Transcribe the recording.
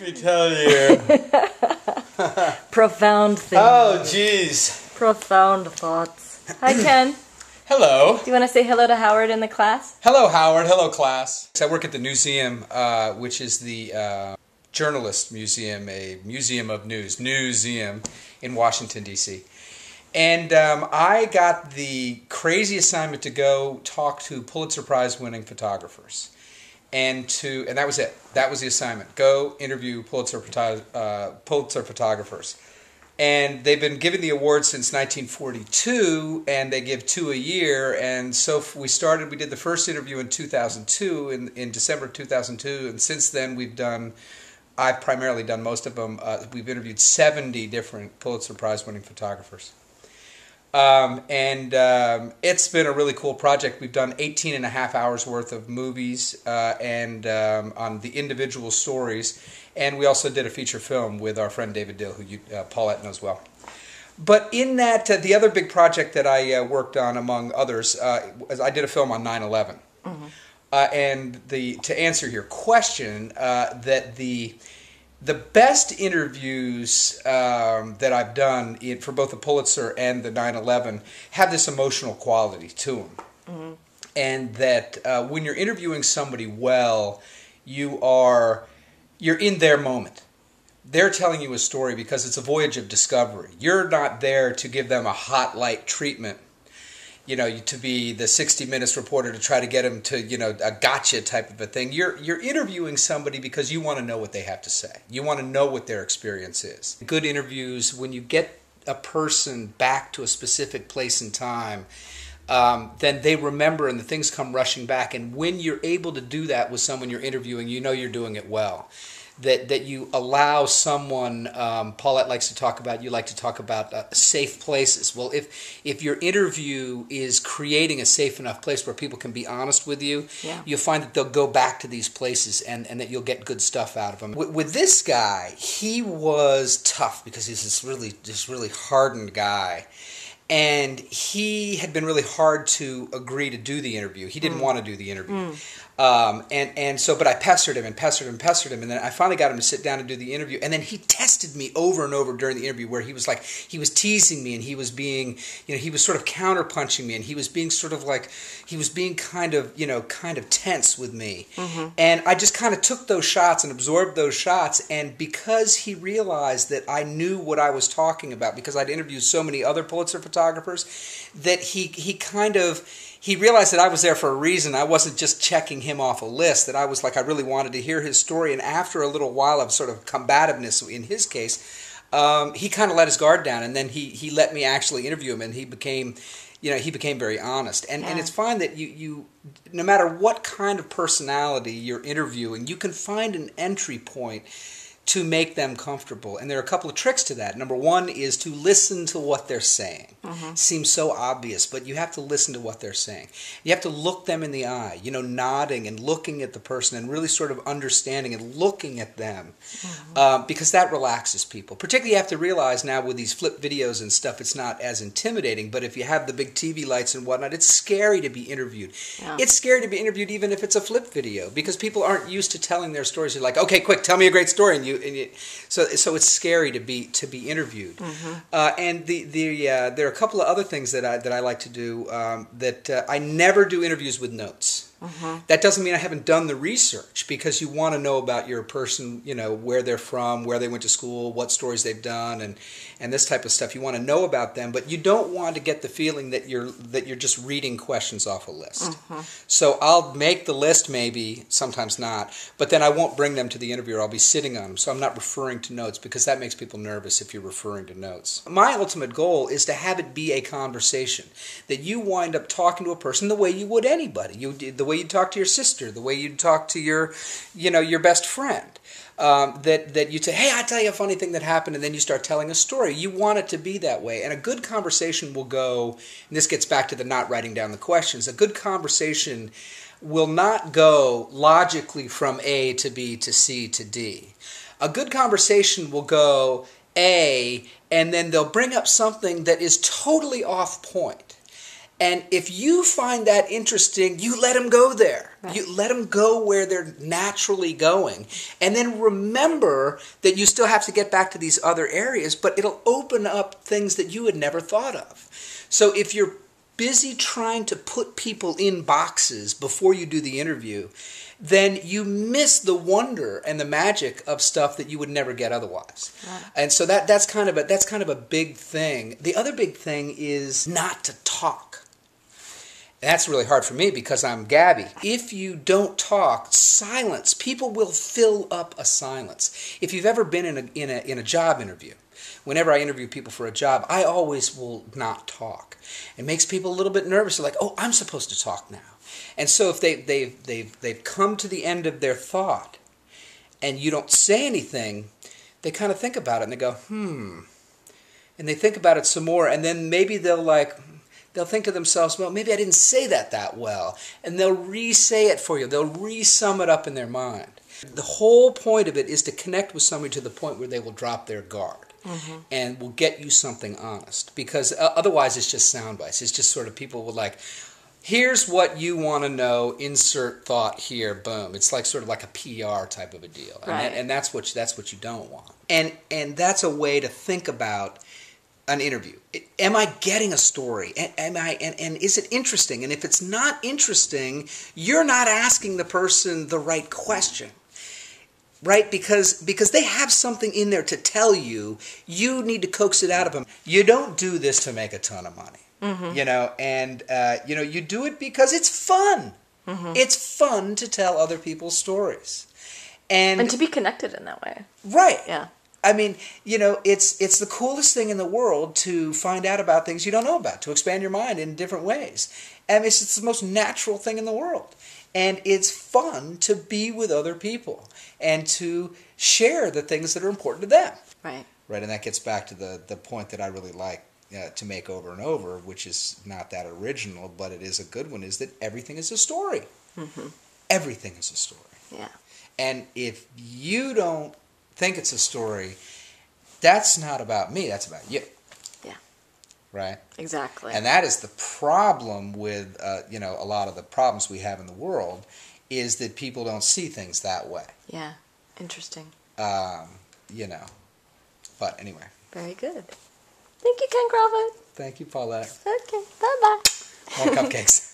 Let me tell you. Profound things. Oh, jeez. Profound thoughts. Hi, Ken. Hello. Do you want to say hello to Howard and the class? Hello, Howard. Hello, class. I work at the Newseum, which is the Journalist Museum, a museum of news, Newseum in Washington, D.C. And I got the crazy assignment to go talk to Pulitzer Prize winning photographers. And that was it. That was the assignment. Go interview Pulitzer photographers. And they've been giving the award since 1942, and they give 2 a year. And so we did the first interview in 2002, in December of 2002. And since then, I've primarily done most of them. We've interviewed 70 different Pulitzer Prize winning photographers. It's been a really cool project. We've done 18.5 hours worth of movies on the individual stories, and we also did a feature film with our friend David Dill, who Paulette knows well. But in that, the other big project that I worked on, among others, I did a film on 9/11. Mm-hmm. To answer your question, that the best interviews that I've done for both the Pulitzer and the 9/11 have this emotional quality to them. Mm-hmm. And that when you're interviewing somebody well, you're in their moment. They're telling you a story because it's a voyage of discovery. You're not there to give them a hot light treatment, you know, to be the 60 Minutes reporter to try to get them to, you know, a gotcha type of a thing. You're interviewing somebody because you want to know what they have to say. You want to know what their experience is. Good interviews, when you get a person back to a specific place and time, then they remember and the things come rushing back. And when you're able to do that with someone you're interviewing, you know you're doing it well. That you allow someone, Paulette likes to talk about, you like to talk about safe places. Well, if your interview is creating a safe enough place where people can be honest with you, yeah, you'll find that they'll go back to these places and that you'll get good stuff out of them. With this guy, he was tough because he's this really hardened guy. And he had been really hard to agree to do the interview. He didn't want to do the interview. But I pestered him and pestered him and pestered him. And then I finally got him to sit down and do the interview. And then he tested me over and over during the interview, where he was teasing me, and he was being, you know, he was sort of counterpunching me, and he was being sort of like, he was being kind of tense with me. Mm-hmm. And I just kind of took those shots and absorbed those shots. And because he realized that I knew what I was talking about, because I'd interviewed so many other Pulitzer photographers, that he realized that I was there for a reason. I wasn't just checking him off a list, that I was like, I really wanted to hear his story. And after a little while of sort of combativeness in his case, he kind of let his guard down, and then he let me actually interview him, and he became very honest. And, yeah, and it's fine that you no matter what kind of personality you're interviewing, you can find an entry point to make them comfortable. And there are a couple of tricks to that. Number one is to listen to what they're saying. Mm-hmm. Seems so obvious, but you have to listen to what they're saying. You have to look them in the eye, you know, nodding and looking at the person and really sort of understanding and looking at them, mm-hmm, because that relaxes people. Particularly, you have to realize now with these flip videos and stuff, it's not as intimidating, but if you have the big TV lights and whatnot, it's scary to be interviewed. Yeah. It's scary to be interviewed even if it's a flip video, because people aren't used to telling their stories. You're like, okay, quick, tell me a great story, and so it's scary to be interviewed. Mm-hmm. There are a couple of other things that I like to do. I never do interviews with notes. Mm-hmm. That doesn't mean I haven't done the research, because you want to know about your person, you know, where they're from, where they went to school, what stories they've done, and this type of stuff. You want to know about them, but you don't want to get the feeling that you're just reading questions off a list. Mm-hmm. So I'll make the list, maybe, sometimes not, but then I won't bring them to the interviewer. I'll be sitting on them, so I'm not referring to notes, because that makes people nervous if you're referring to notes. My ultimate goal is to have it be a conversation, that you wind up talking to a person the way you would anybody. The way you talk to your sister, the way you talk to your, you know, your best friend. That you say, hey, I tell you a funny thing that happened, and then you start telling a story. You want it to be that way. And a good conversation will go, and this gets back to the not writing down the questions, a good conversation will not go logically from A to B to C to D. A good conversation will go A, and then they'll bring up something that is totally off point. And if you find that interesting, you let them go there. Right. You let them go where they're naturally going. And then remember that you still have to get back to these other areas, but it'll open up things that you had never thought of. So if you're busy trying to put people in boxes before you do the interview, then you miss the wonder and the magic of stuff that you would never get otherwise. Right. And so that's kind of a big thing. The other big thing is not to talk. And that's really hard for me because I'm Gabby. If you don't talk, silence. People will fill up a silence. If you've ever been in a job interview, whenever I interview people for a job, I always will not talk. It makes people a little bit nervous. They're like, oh, I'm supposed to talk now. And so if they've come to the end of their thought and you don't say anything, they kind of think about it and they go, And they think about it some more, and then maybe they'll think to themselves, well, maybe I didn't say that well. And they'll re-say it for you. They'll re-sum it up in their mind. The whole point of it is to connect with somebody to the point where they will drop their guard. Mm-hmm. And will get you something honest, because otherwise it's just sound bites. It's just sort of people will like, here's what you want to know, insert thought here, boom. It's like sort of like a PR type of a deal. Right. And that's what you don't want. And that's a way to think about an interview. Am I getting a story? And is it interesting? And if it's not interesting, you're not asking the person the right question. Right? Because they have something in there to tell you. You need to coax it out of them. You don't do this to make a ton of money. Mm-hmm. You do it because it's fun. Mm-hmm. It's fun to tell other people's stories. And to be connected in that way. Right. Yeah. I mean, it's the coolest thing in the world to find out about things you don't know about, to expand your mind in different ways. And it's the most natural thing in the world. And it's fun to be with other people and to share the things that are important to them. Right. Right, and that gets back to the point that I really like to make over and over, which is not that original, but it is a good one, is that everything is a story. Mm-hmm. Everything is a story. Yeah. And if you don't think it's a story, that's not about me, that's about you. Right? Exactly. And that is the problem with, a lot of the problems we have in the world, is that people don't see things that way. Yeah. Interesting. But anyway. Very good. Thank you, Ken Crawford. Thank you, Paulette. Okay. Bye-bye. More cupcakes.